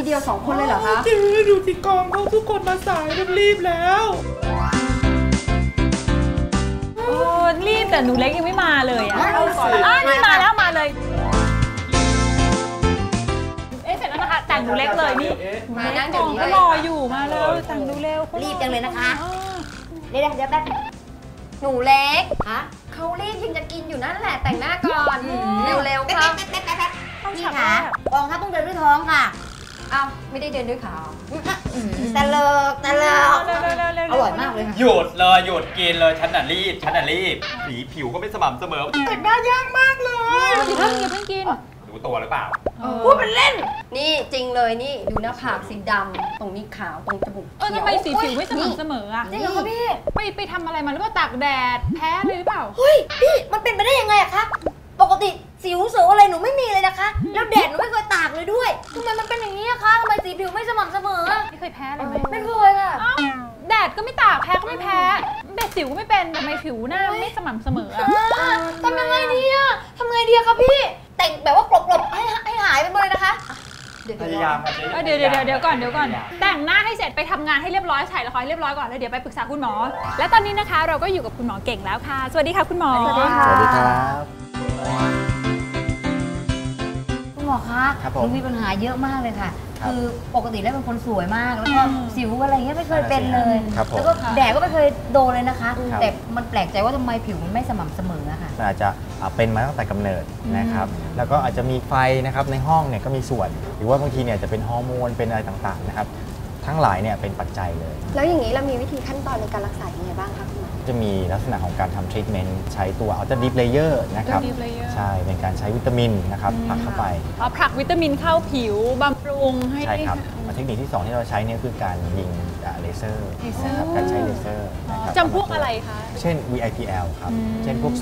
ทีเดียว2คนเลยเหรอคะจริงดูสิกองเขาทุกคนมาสายรีบแล้วรีบแต่หนูเล็กยังไม่มาเลยอ่ะนี่มาแล้วมาเลยเสร็จแล้วนะคะแต่งดูเล็กเลยนี่มานั่งกองก็รออยู่มาแล้วแต่งดูเร็วรีบจังเลยนะคะเดี๋ยวแป๊บหนูเล็กฮะเขารีบยังจะกินอยู่นั่นแหละแต่งหน้าก่อนเร็วๆค่ะนี่ค่ะกองค่ะต้องเดินด้วยท้องค่ะเอาไม่ได้เดินด้วยขาตะเลิกอร่อยมากเลยหยุดเลยหยุดกินเลยฉันน่ะรีบสีผิวก็ไม่สม่ำเสมอแต่งหน้ายากมากเลยอย่าเพิ่งกินดูตัวหรือเปล่าพูดเป็นเล่นนี่จริงเลยนี่ดูหน้าผากสีดำตรงนี้ขาวตรงจมูกทำไมสีผิวไม่สม่ำเสมออ่ะจริงเหรอคะพี่ไปทำอะไรมาหรือว่าตากแดดแพ้เลยหรือเปล่าเฮ้ยพี่มันเป็นไปได้ยังไงอะคะปกติสิวเสืออะไรหนูไม่มีเลยนะคะแล้วแดดหนูไม่เคยตากเลยด้วยทำไมมันเป็นอย่างนี้อะคะทำไมสีผิวไม่สม่ำเสมอไม่เคยแพ้เลยไม่เคยค่ะแดดก็ไม่ตากแพ้ก็ไม่แพ้แดดสิวก็ไม่เป็นแต่ทำไมผิวหน้าไม่สม่ำเสมอทำยังไงดีอะทำไงดีคะพี่แต่งแบบว่ากลบๆให้หายไปหมดเลยนะคะพยายามเดี๋ยวก่อนแต่งหน้าให้เสร็จไปทำงานให้เรียบร้อยถ่ายละครเรียบร้อยก่อนแล้วเดี๋ยวไปปรึกษาคุณหมอและตอนนี้นะคะเราก็อยู่กับคุณหมอเก่งแล้วค่ะสวัสดีค่ะคุณหมอสวัสดีครับคุณหมอคะหนูมีปัญหาเยอะมากเลยค่ะคือปกติแล้วเป็นคนสวยมากแล้วก็สิวอะไรเงี้ยไม่เคยเป็นเลยแล้วก็แดดก็ไม่เคยโดนเลยนะคะแต่มันแปลกใจว่าทำไมผิวมันไม่สม่ำเสมอค่ะอาจจะเป็นมาตั้งแต่กำเนิดนะครับแล้วก็อาจจะมีไฟนะครับในห้องเนี่ยก็มีส่วนหรือว่าบางทีเนี่ยจะเป็นฮอร์โมนเป็นอะไรต่างๆนะครับทั้งหลายเนี่ยเป็นปัจจัยเลยแล้วอย่างนี้เรามีวิธีขั้นตอนในการรักษาอย่างไรบ้างคะคุณหมอจะมีลักษณะของการทำทรีทเมนต์ใช้ตัวอัลตร้าดีฟเลเยอร์นะครับใช่เป็นการใช้วิตามินนะครับผลักเข้าไปผลักวิตามินเข้าผิวบำรุงให้ได้ครับเทคนิคที่2ที่เราใช้เนี่ยคือการยิงเลเซอร์นะครับการใช้เลเซอร์จำพวกอะไรคะเช่น VIPL ครับเช่นพวก